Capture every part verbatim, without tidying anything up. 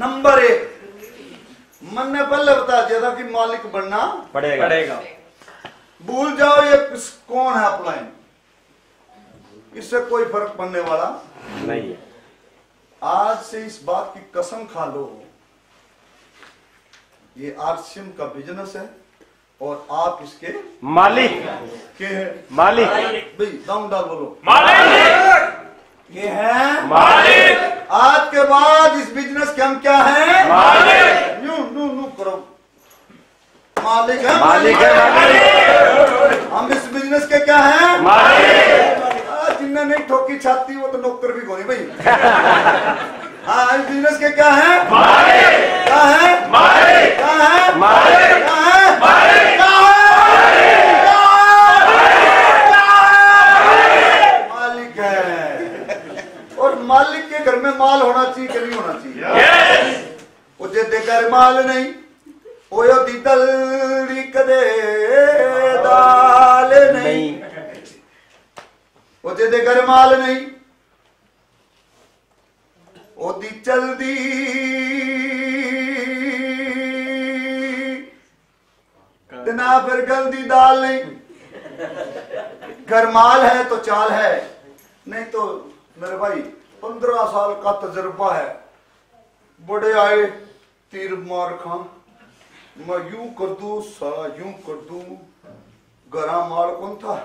Number एक, मन ने पहले बता दिया था कि मालिक बनना पड़ेगा, पड़ेगा। भूल जाओ ये कौन है अपलाइन, इससे कोई फर्क पड़ने वाला नहीं है। आज से इस बात की कसम खा लो, ये आरसीएम का बिजनेस है और आप इसके मालिक के हैं। मालिक भाई दाम डाल बोलो, मालिक ये हैं मालिक। आज के बाद इस बिजनेस के हम क्या हैं? मालिक। नू नू नू करो, मालिक है मालिक है हम इस बिजनेस के क्या हैं? मालिक। जिनने नहीं ठोकी छाती वो तो नौकर भी कोई भाई। हाँ इस बिजनेस के क्या हैं? मालिक। क्या है? मालिक। क्या है? मालिक। क्या है? मालिक के घर में माल होना चाहिए कि नहीं होना चाहिए? वो जे देखा माल नहीं वो यो दीदल कदे दाल नहीं, वो जे देखा माल नहीं वो दी चल दी ना फिर गल दी दाल नहीं। घर माल है तो चाल है, नहीं तो मेरे भाई पंद्रह साल का तजर्बा है, बड़े आए तीर मार खां, मैं यूं कर दू साला यूं कर दू, गरा माल कौन था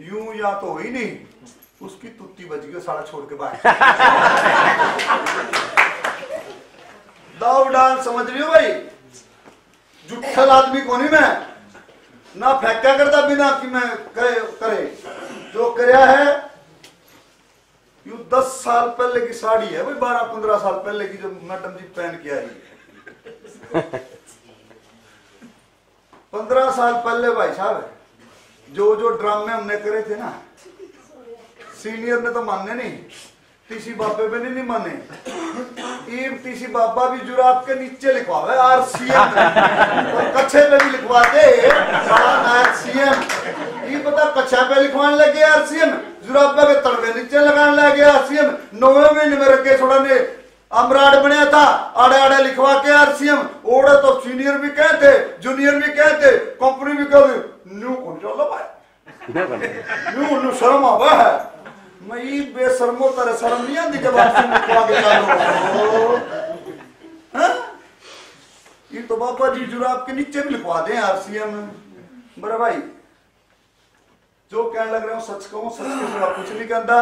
यूं या तो ही नहीं, उसकी तुत्ती बज गई साला छोड़ के बाहर। दाव डाल समझ रही हो भाई, जुठल आदमी कोनी मैं ना फेंका करता बिना कि मैं करे, करे। जो करया है यू दस साल पहले की साड़ी है भाई, बारह पंद्रह साल पहले की जो मैडम जी पहन के आई, पंद्रह साल पहले भाई साहब जो जो ड्रामे हमने करे थे ना, सीनियर ने तो माने नहीं, तीसी बाबे पे नहीं, नहीं माने। इब तीसी बाबा भी जुराब के नीचे लिखवावे आरसीएम और कच्छे पे भी लिखवा दे आरसीएम। ये पता कच्छा पे लिखवाने लगे आरसीएम, जुराबा के तड़वे नीचे लगाने लगे आरसीएम। नौवे महीने में रखे छोड़ा ने अमराड बनया था, आड़े आड़े लिखवा के आरसीएम। ओड़े तो सीनियर भी कहे थे, जूनियर भी कहे थे, कंपनी भी कहे न्यू कौन चलो भाई न्यू न्यू शर्म आवा है। मैं ये बेशर्मो तरह शर्म नहीं आती जब आरसीएम लिखवा के चलो। ये तो बाबा जी जुराब के नीचे भी लिखवा दे आरसीएम। बड़े भाई जो कहने लग रहे हो सच कहूं, सच के सिवा कुछ नहीं कहता।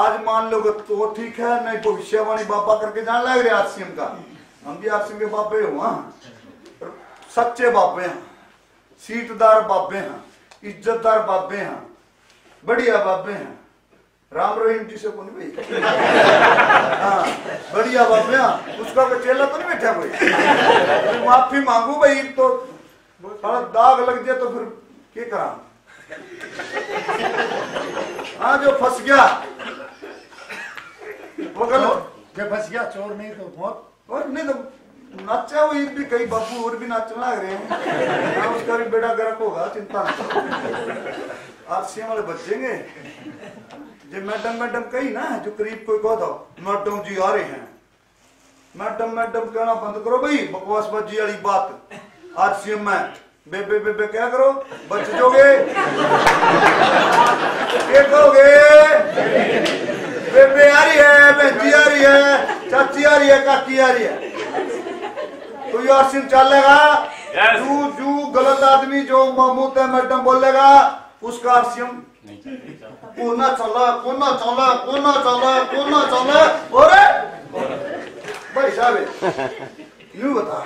आज मान लो तो ठीक है, नहीं भविष्यवाणी बाबा करके जान लग रहे आरसीएम का। हम भी आरसीएम के बाबे हुआ, सच्चे बाबे हैं, सीटदार बाबे हैं, इज्जतदार बाबे हैं, बढ़िया बाबे हैं। राम रहीम जी से कौन भाई हाँ बढ़िया बाबे हैं, उसका कोई चेला तो नहीं बैठा कोई। माफी मांगू भाई, तो थोड़ा दाग लग जाए तो फिर क्या करा। हाँ जो फंस गया वो गलत, जो फंस गया चोर नहीं तो बहुत और नहीं तो नाचा हुई भी कई बापू और भी नाचने लग रहे हैं, उसका भी बेड़ा गर्क होगा चिंता नहीं। आरसीएम वाले बचेंगे। जो मैडम मैडम कही ना, जो करीब कोई कह दो मैडम जी आ रहे हैं, मैडम मैडम कहना बंद करो भाई, बकवासबाजी वाली बात। आरसीएम में बेबे बेबे क्या करो, बच जोगे क्या करोगे? बेबे आ रही है, बेटी आ रही है, चाची आ रही है, काकी आ रही है, तो यार सिम चलेगा। जू जू गलत आदमी जो महमूद है मैडम बोलेगा उसका आरसीएम कोना चला कोना चला कोना चला कोना चला। और भाई साहब यू बता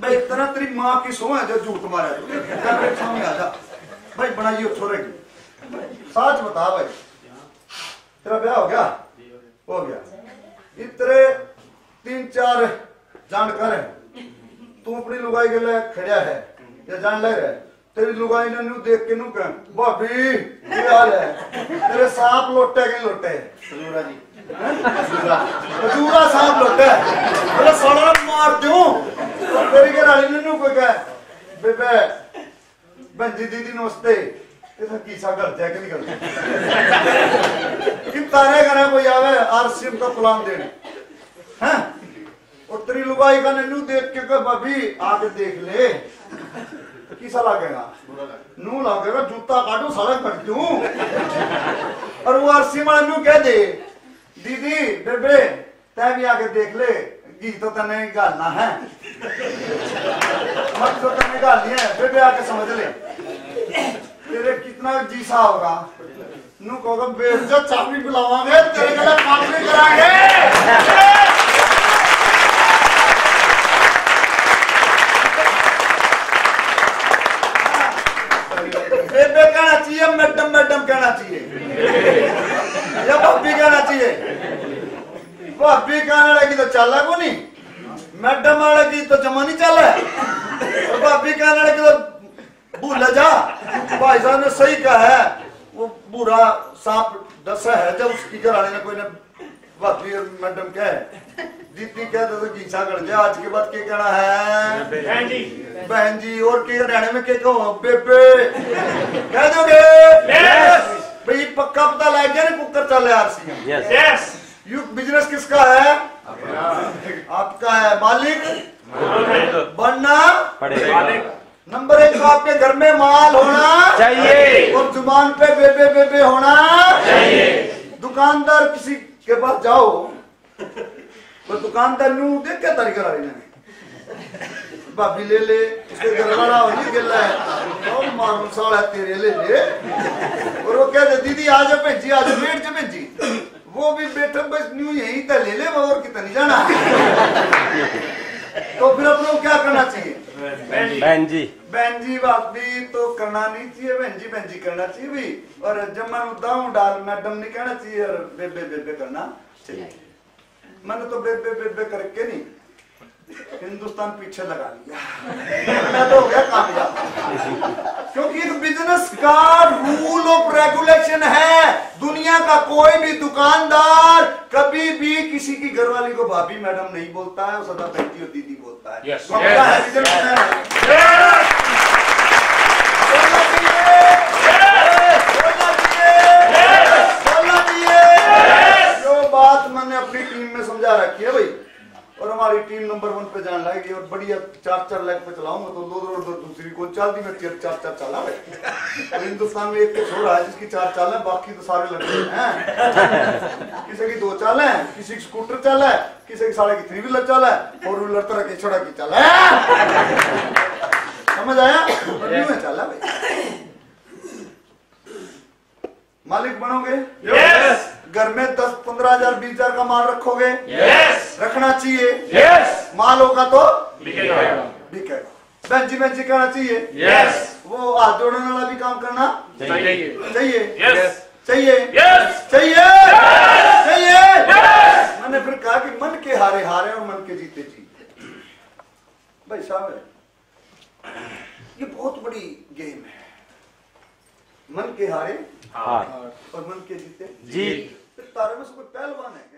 भाई इतना तेरी माँ की सो है जो झूठ मारा भाई, बनाइए छोरे की साच बता भाई तेरा ब्याह हो गया? हो गया। इतने तीन चार जानकार है, तू अपनी लुगाई के लिए खड़ा है या जान लग रहा है, तेरी लुगाई ने नू देख के नू कह भाभी ये हाल है, तेरे सांप लोटे के लोटे है जी साहब मार दूं। तेरी ने कोई कह बेबे बंजी दीदी नमस्ते, की सा घर जाके निकल तारे करे कोई आवे आरसीएम का प्लान देने हैं और तेरी लुगाई का नू देख के भाभी आके देख ले किसा लगेगा नू लगेगा जूता काटू सारा कट दू और वो आरसीएम नू कह दे दीदी बेबे तैं भी आके देख ले गीत तो तेने गालना है मत तो तेने गाली है बेबे आके समझ ले तेरे कितना जीसा होगा नू कहोगा बेजा चाबी बुलावांगे तेरे गला काम नहीं कराएंगे बेबे कहना चाहिए मैडम मैडम कहना चाहिए या भाभी कहना चाहिए भाभी कहने लगी तो चल को नहीं मैडम वाले की तो जमा नहीं चल और भाभी कहने लगी तो भूल जा भाई साहब ने सही कहा है वो बुरा सांप डसा है जब उसकी घराने में कोई ने भाभी और मैडम कहे दीदी कह दो तो गीसा कर गया आज के बाद क्या कहना है बहन जी बहन जी और के हरियाणा में क्या कहो बेबे कह दोगे यस भाई पक्का पता लग गया ना कुकर चल रहा RCM yes yes you business किसका है आपका है मालिक बनना पड़ेगा नंबर एक तो आपके घर में माल होना चाहिए और जुबान पे बेबे बेबे होना चाहिए। दुकानदार किसी के पास जाओ तो दुकानदार नू देख के तारीख करा लेना भाभी ले ले उसके घर वाला होली गिला है और मारू साला तेरे ले ले और वो कहते दीदी आज भेजी आज वेट च भेजी वो भी बैठक बस न्यू यही तो ले ले और कितना नहीं जाना तो फिर अपनों क्या करना चाहिए बहन जी बहन जी बात भी तो करना नहीं चाहिए बहन जी बहन जी करना चाहिए भी और जब मैं उदाहरण डाल मैडम नहीं कहना चाहिए और बेबे बेबे करना चाहिए मैंने तो बेबे बेबे करके नहीं हिंदुस्तान पीछे लगा लिया मैं तो हो गया कामयाब क्योंकि बिजनेस का रूल ऑफ रेगुलेशन है दुनिया का कोई भी दुकानदार कभी भी किसी की घरवाली को भाभी मैडम नहीं बोलता है सदा बेटी और दीदी बोलता है yes, yes, yes, yes, yes, yes, yes, जो बात मैंने अपनी टीम में समझा रखी है भाई और हमारी टीम नंबर वन पे जान लाएगी और बढ़िया चार चार लाख पे चलाऊंगा तो दो दो दो दूसरी को चाल दी मैं चार चार चाला और हिंदुस्तान में एक तो छोड़ा है जिसकी चार चाल है बाकी तो सारे लड़के हैं किसी की दो चाल है किसी की स्कूटर चाल है किसी की साढ़े की थ्री व्हीलर चाल है फोर व्हीलर तरह की छोड़ा की चाल समझ आया चाल मालिक बनोगे घर में दस पंद्रह हजार बीस हजार का माल रखोगे yes. रखना चाहिए yes. माल होगा तो बिकेगा बिकेगा बहन जी बहन जी करना चाहिए yes. वो हाथ जोड़ने वाला भी काम करना चाहिए चाहिए yes. चाहिए yes. चाहिए yes. चाहिए yes. मैंने फिर कहा कि मन के हारे हारे और मन के जीते जीते भाई साहब ये बहुत बड़ी गेम है मन के हारे हार और मन के जीते जीत तारे में से कोई पहलवान है।